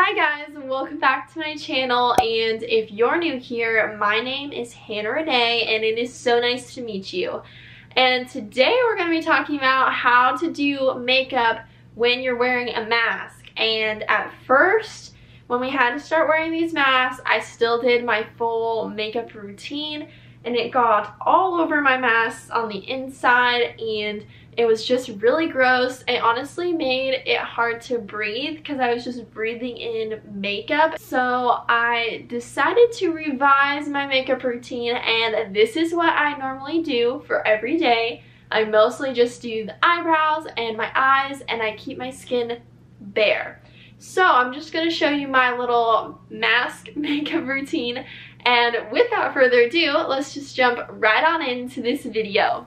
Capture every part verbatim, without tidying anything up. Hi guys, welcome back to my channel, and if you're new here, my name is Hannah Renee and it is so nice to meet you. And today we're going to be talking about how to do makeup when you're wearing a mask. And at first, when we had to start wearing these masks, I still did my full makeup routine and it got all over my masks on the inside and it was just really gross. It honestly made it hard to breathe because I was just breathing in makeup. So I decided to revise my makeup routine, and this is what I normally do for every day. I mostly just do the eyebrows and my eyes, and I keep my skin bare. So I'm just going to show you my little mask makeup routine, and without further ado, let's just jump right on into this video.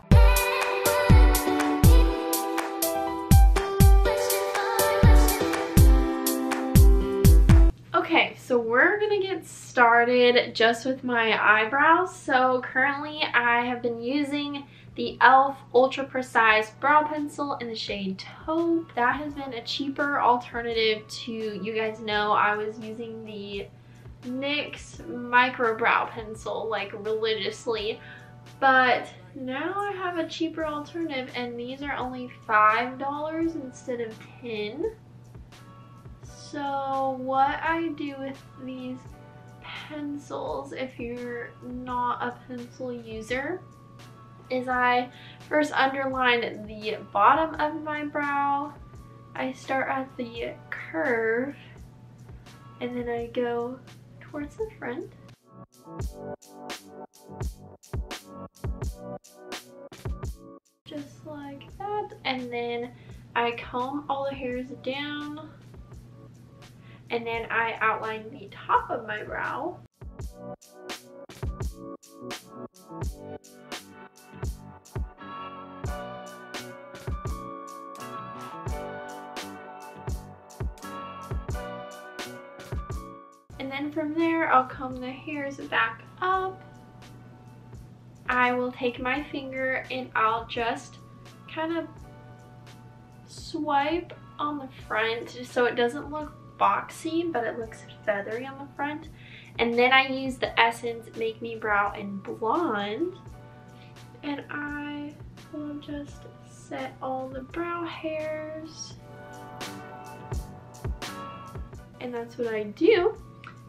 Okay, so we're gonna get started just with my eyebrows. So currently I have been using the e l f Ultra Precise Brow Pencil in the shade Taupe. That has been a cheaper alternative to, you guys know, I was using the N Y X Micro Brow Pencil like religiously. But now I have a cheaper alternative, and these are only five dollars instead of ten. So what I do with these pencils, if you're not a pencil user, is I first underline the bottom of my brow. I start at the curve and then I go towards the front. Just like that. And then I comb all the hairs down. And then I outline the top of my brow. And then from there, I'll comb the hairs back up. I will take my finger and I'll just kind of swipe on the front just so it doesn't look boxy, but it looks feathery on the front. And then I use the Essence Make Me Brow in Blonde, and I will just set all the brow hairs, and that's what I do.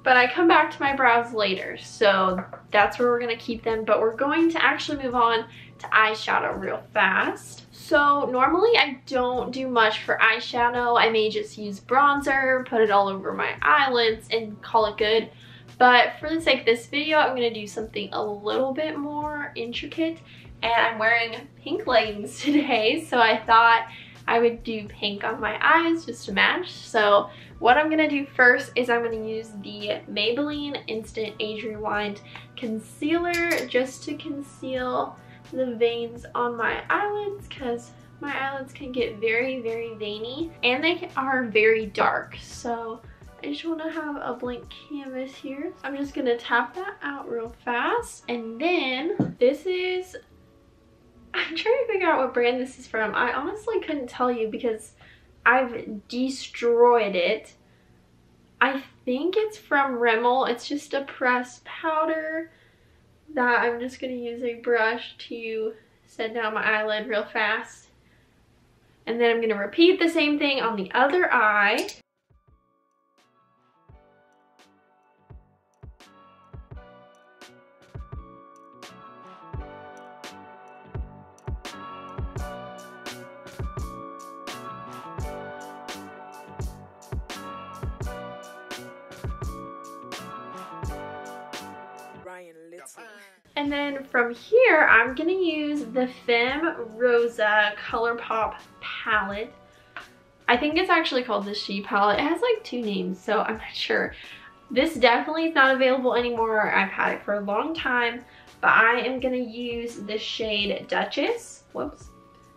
But I come back to my brows later, so that's where we're gonna keep them, but we're going to actually move on to eyeshadow real fast. So normally I don't do much for eyeshadow. I may just use bronzer, put it all over my eyelids, and call it good. But for the sake of this video, I'm gonna do something a little bit more intricate, and I'm wearing pink leggings today, so I thought I would do pink on my eyes just to match. So what I'm gonna do first is I'm gonna use the Maybelline Instant Age Rewind Concealer just to conceal the veins on my eyelids, because my eyelids can get very, very veiny and they are very dark. So I just wanna have a blank canvas here. I'm just gonna tap that out real fast. And then this is, I'm trying to figure out what brand this is from. I honestly couldn't tell you because I've destroyed it. I think it's from Rimmel. It's just a pressed powder that I'm just going to use a brush to set down my eyelid real fast. And then I'm going to repeat the same thing on the other eye. And then from here, I'm going to use the Femme Rosa Colourpop palette. I think it's actually called the She palette. It has like two names, so I'm not sure. This definitely is not available anymore. I've had it for a long time, but I am going to use the shade Duchess, whoops,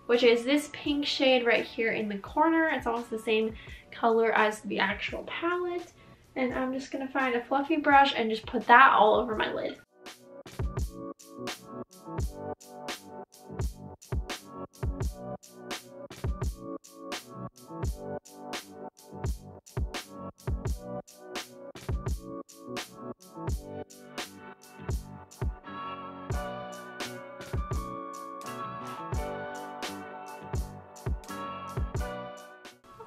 which is this pink shade right here in the corner. It's almost the same color as the actual palette. And I'm just going to find a fluffy brush and just put that all over my lid.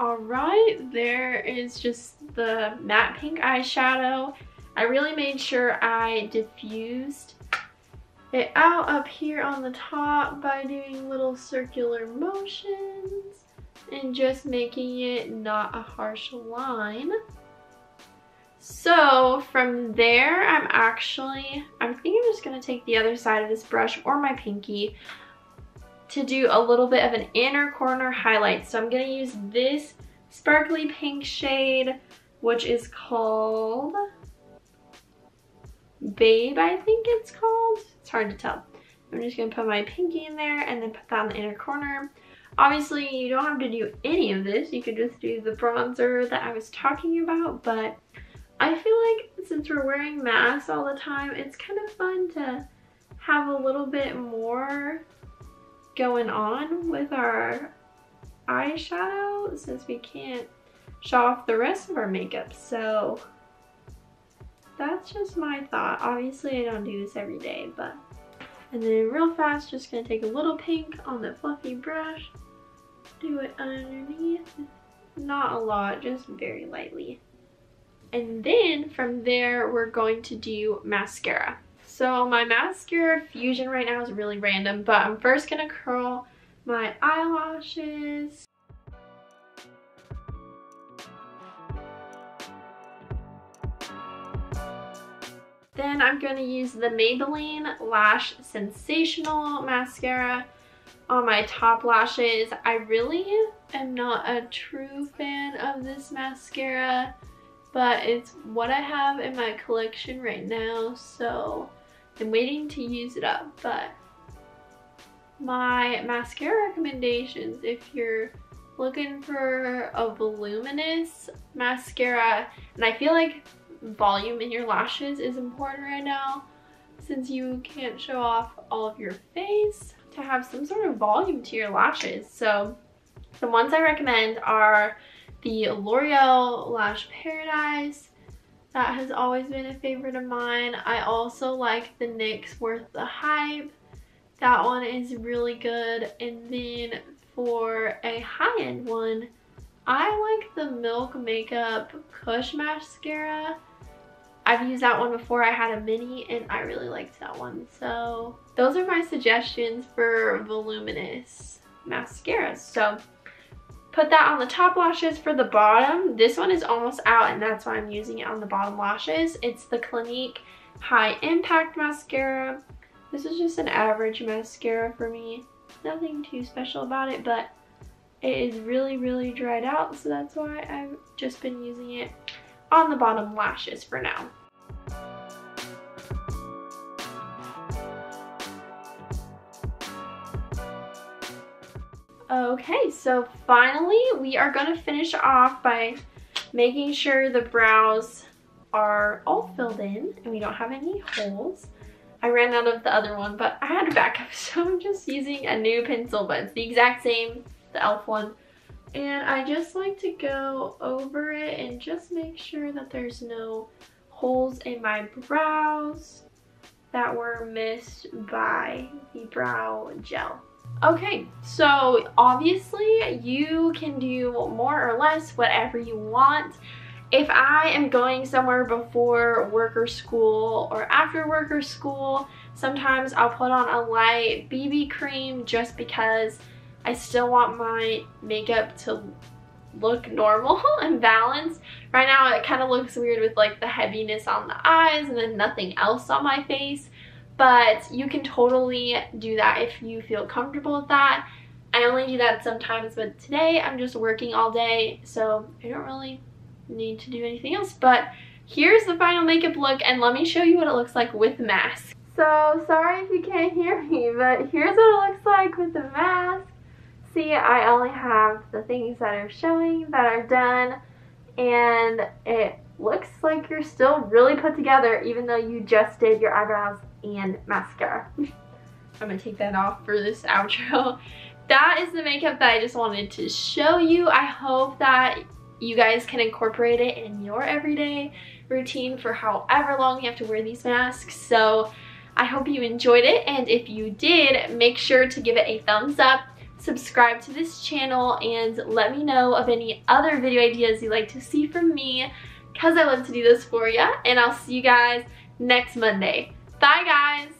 Alright, there is just the matte pink eyeshadow. I really made sure I diffused it out up here on the top by doing little circular motions and just making it not a harsh line. So from there, I'm actually, I think I'm just going to take the other side of this brush or my pinky to do a little bit of an inner corner highlight. So I'm going to use this sparkly pink shade, which is called Babe, I think it's called. It's hard to tell. I'm just going to put my pinky in there and then put that on the inner corner. Obviously, you don't have to do any of this. You could just do the bronzer that I was talking about, but I feel like since we're wearing masks all the time, it's kind of fun to have a little bit more going on with our eyeshadow since we can't show off the rest of our makeup. So that's just my thought. Obviously, I don't do this every day, but. And then real fast, just gonna take a little pink on the fluffy brush, do it underneath. Not a lot, just very lightly. And then from there, we're going to do mascara. So my mascara fusion right now is really random, but I'm first gonna curl my eyelashes. Then I'm gonna use the Maybelline Lash Sensational mascara on my top lashes. I really am not a true fan of this mascara, but it's what I have in my collection right now, so I'm waiting to use it up. But my mascara recommendations, if you're looking for a voluminous mascara, and I feel like volume in your lashes is important right now since you can't show off all of your face, to have some sort of volume to your lashes. So the ones I recommend are the L'Oreal Lash Paradise. That has always been a favorite of mine. I also like the N Y X Worth the Hype. That one is really good. And then for a high-end one, I like the Milk Makeup Kush Mascara. I've used that one before. I had a mini and I really liked that one. So those are my suggestions for voluminous mascaras. So put that on the top lashes. For the bottom, this one is almost out and that's why I'm using it on the bottom lashes. It's the Clinique High Impact Mascara. This is just an average mascara for me. Nothing too special about it, but it is really, really dried out, so that's why I've just been using it on the bottom lashes for now. Okay, so finally we are going to finish off by making sure the brows are all filled in and we don't have any holes. I ran out of the other one, but I had a backup, so I'm just using a new pencil, but it's the exact same, the e l f one, and I just like to go over it and just make sure that there's no holes in my brows that were missed by the brow gel. Okay, so obviously you can do more or less whatever you want. If I am going somewhere before work or school or after work or school, sometimes I'll put on a light B B cream just because I still want my makeup to look normal and balanced. Right now it kind of looks weird with like the heaviness on the eyes and then nothing else on my face, but you can totally do that if you feel comfortable with that. I only do that sometimes, but today I'm just working all day, so I don't really need to do anything else. But here's the final makeup look, and let me show you what it looks like with mask. So sorry if you can't hear me, but here's what it looks like with the mask. See, I only have the things that are showing that are done, and it looks like you're still really put together even though you just did your eyebrows and mascara. I'm gonna take that off for this outro. That is the makeup that I just wanted to show you. I hope that you guys can incorporate it in your everyday routine for however long you have to wear these masks. So I hope you enjoyed it, and if you did, make sure to give it a thumbs up. subscribe to this channel, and let me know of any other video ideas you'd like to see from me, because I love to do this for you, and I'll see you guys next Monday. Bye guys!